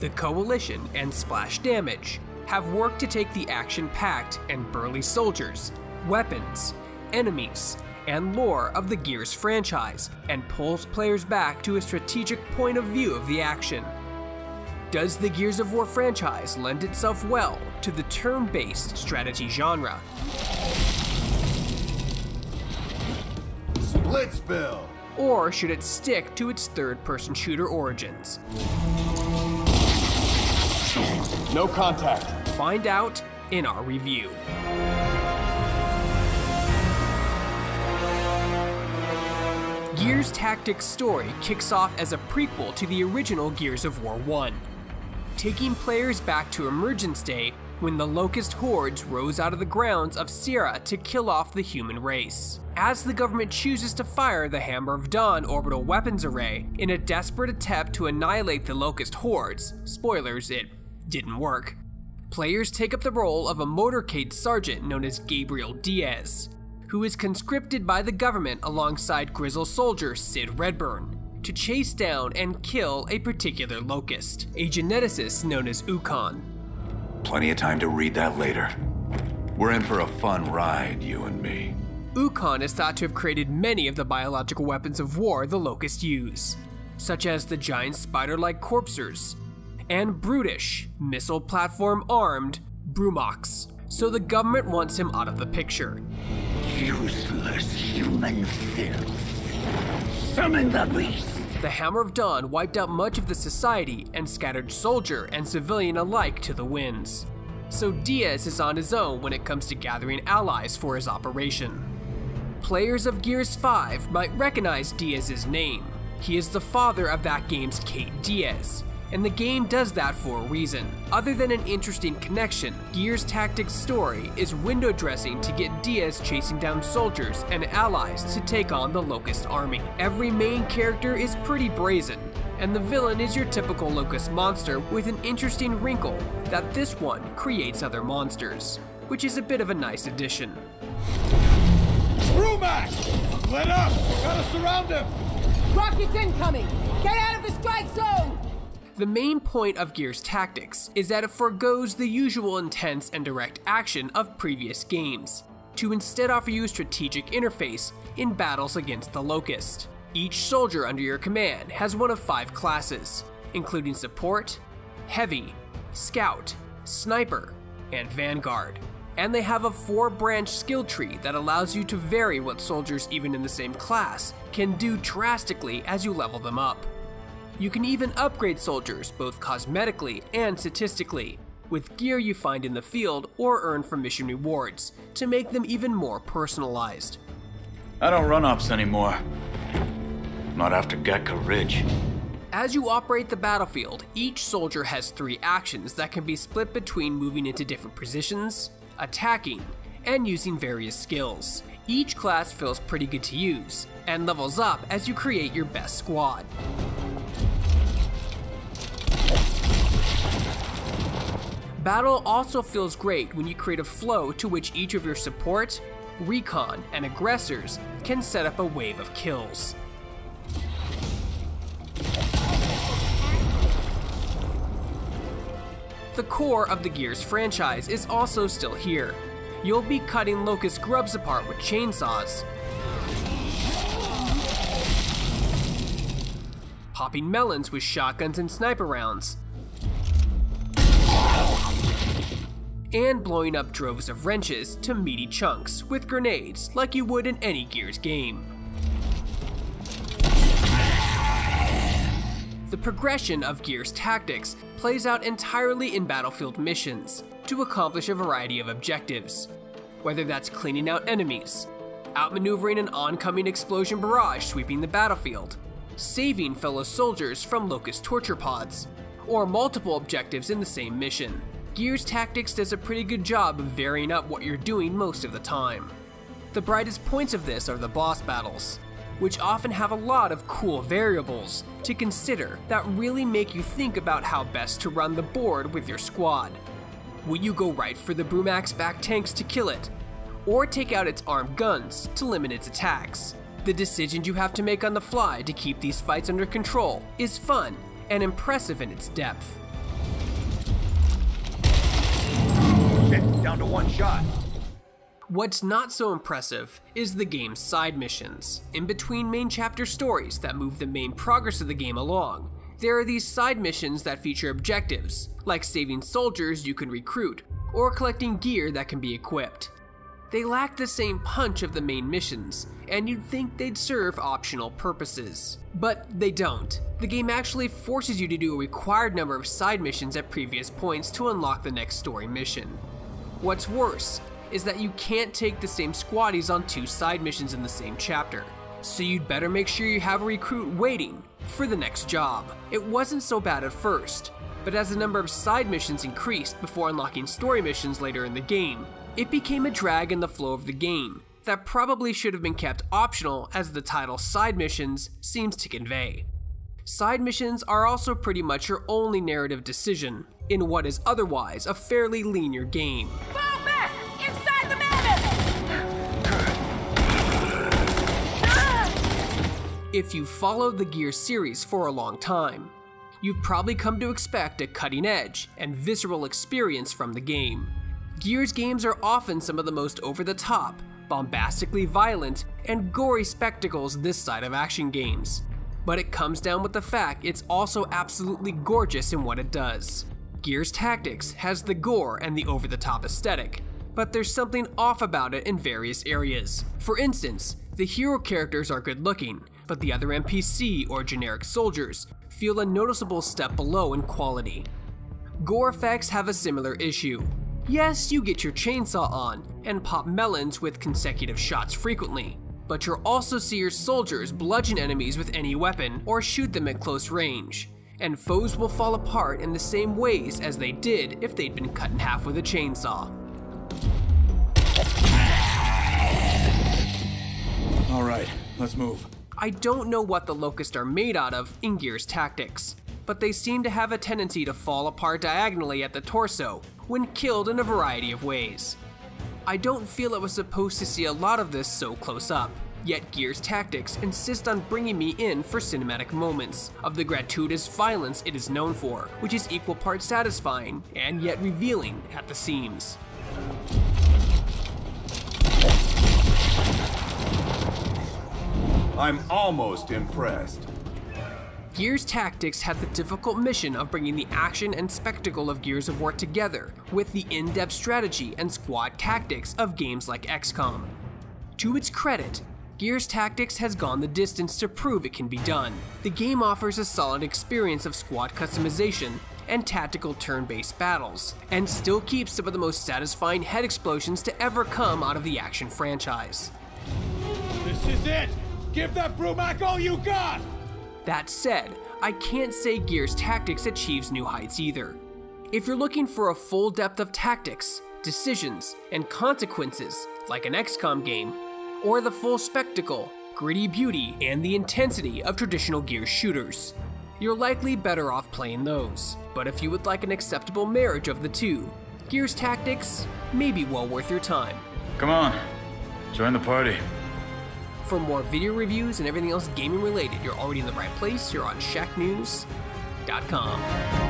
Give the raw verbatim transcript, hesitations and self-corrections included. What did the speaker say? The Coalition, and Splash Damage have worked to take the action-packed and burly soldiers, weapons, enemies, and lore of the Gears franchise and pulls players back to a strategic point of view of the action. Does the Gears of War franchise lend itself well to the turn-based strategy genre? Splitsville! Or should it stick to its third-person shooter origins? No contact. Find out in our review. Gears Tactics' story kicks off as a prequel to the original Gears of War one, taking players back to Emergence Day when the Locust Hordes rose out of the grounds of Sierra to kill off the human race. As the government chooses to fire the Hammer of Dawn Orbital Weapons Array in a desperate attempt to annihilate the Locust Hordes, spoilers, it didn't work, players take up the role of a motorcade sergeant known as Gabriel Diaz, who is conscripted by the government alongside grizzle soldier Sid Redburn to chase down and kill a particular locust, a geneticist known as Ukkon. Plenty of time to read that later. We're in for a fun ride, you and me. Ukkon is thought to have created many of the biological weapons of war the Locust use, such as the giant spider-like corpsers and brutish, missile-platform-armed Brumaks, so the government wants him out of the picture. Useless human filth. Summon the beast. The Hammer of Dawn wiped out much of the society and scattered soldier and civilian alike to the winds. So Diaz is on his own when it comes to gathering allies for his operation. Players of Gears five might recognize Diaz's name. He is the father of that game's Kait Diaz, and the game does that for a reason. Other than an interesting connection, Gears Tactics' story is window dressing to get Diaz chasing down soldiers and allies to take on the Locust army. Every main character is pretty brazen, and the villain is your typical Locust monster with an interesting wrinkle that this one creates other monsters, which is a bit of a nice addition. Brumak! Let up! We gotta surround him! Rockets incoming! Get out of the strike zone! The main point of Gears Tactics is that it forgoes the usual intense and direct action of previous games, to instead offer you a strategic interface in battles against the Locust. Each soldier under your command has one of five classes, including Support, Heavy, Scout, Sniper, and Vanguard. And they have a four-branch skill tree that allows you to vary what soldiers even in the same class can do drastically as you level them up. You can even upgrade soldiers both cosmetically and statistically, with gear you find in the field or earn from mission rewards, to make them even more personalized. I don't run ops anymore. Not after Gatka Ridge. As you operate the battlefield, each soldier has three actions that can be split between moving into different positions, attacking, and using various skills. Each class feels pretty good to use, and levels up as you create your best squad. Battle also feels great when you create a flow to which each of your support, recon, and aggressors can set up a wave of kills. The core of the Gears franchise is also still here. You'll be cutting Locust grubs apart with chainsaws, popping melons with shotguns and sniper rounds, and blowing up droves of wrenches to meaty chunks with grenades like you would in any Gears game. The progression of Gears Tactics plays out entirely in battlefield missions to accomplish a variety of objectives, whether that's cleaning out enemies, outmaneuvering an oncoming explosion barrage sweeping the battlefield, saving fellow soldiers from Locust torture pods, or multiple objectives in the same mission. Gears Tactics does a pretty good job of varying up what you're doing most of the time. The brightest points of this are the boss battles, which often have a lot of cool variables to consider that really make you think about how best to run the board with your squad. Will you go right for the Brumak's back tanks to kill it, or take out its armed guns to limit its attacks? The decisions you have to make on the fly to keep these fights under control is fun and impressive in its depth. down to one shot. What's not so impressive is the game's side missions. In between main chapter stories that move the main progress of the game along, there are these side missions that feature objectives, like saving soldiers you can recruit, or collecting gear that can be equipped. They lack the same punch of the main missions, and you'd think they'd serve optional purposes. But they don't. The game actually forces you to do a required number of side missions at previous points to unlock the next story mission. What's worse is that you can't take the same squaddies on two side missions in the same chapter, so you'd better make sure you have a recruit waiting for the next job. It wasn't so bad at first, but as the number of side missions increased before unlocking story missions later in the game, it became a drag in the flow of the game that probably should have been kept optional, as the title Side Missions seems to convey. Side missions are also pretty much your only narrative decision in what is otherwise a fairly linear game. Focus! Inside the madness! If you've followed the Gear series for a long time, you've probably come to expect a cutting-edge and visceral experience from the game. Gears games are often some of the most over-the-top, bombastically violent, and gory spectacles this side of action games. But it comes down with the fact it's also absolutely gorgeous in what it does. Gears Tactics has the gore and the over-the-top aesthetic, but there's something off about it in various areas. For instance, the hero characters are good-looking, but the other N P C or generic soldiers feel a noticeable step below in quality. Gore effects have a similar issue. Yes, you get your chainsaw on and pop melons with consecutive shots frequently, but you'll also see your soldiers bludgeon enemies with any weapon or shoot them at close range, and foes will fall apart in the same ways as they did if they'd been cut in half with a chainsaw. Alright, let's move. I don't know what the Locust are made out of in Gears Tactics, but they seem to have a tendency to fall apart diagonally at the torso when killed in a variety of ways. I don't feel it was supposed to see a lot of this so close up, yet Gears Tactics insists on bringing me in for cinematic moments of the gratuitous violence it is known for, which is equal parts satisfying and yet revealing at the seams. I'm almost impressed. Gears Tactics had the difficult mission of bringing the action and spectacle of Gears of War together with the in-depth strategy and squad tactics of games like X COM. To its credit, Gears Tactics has gone the distance to prove it can be done. The game offers a solid experience of squad customization and tactical turn-based battles, and still keeps some of the most satisfying head explosions to ever come out of the action franchise. This is it! Give that Brumak all you got! That said, I can't say Gears Tactics achieves new heights either. If you're looking for a full depth of tactics, decisions, and consequences, like an X COM game, or the full spectacle, gritty beauty, and the intensity of traditional Gears shooters, you're likely better off playing those. But if you would like an acceptable marriage of the two, Gears Tactics may be well worth your time. Come on, join the party. For more video reviews and everything else gaming related, you're already in the right place. You're on Shacknews dot com.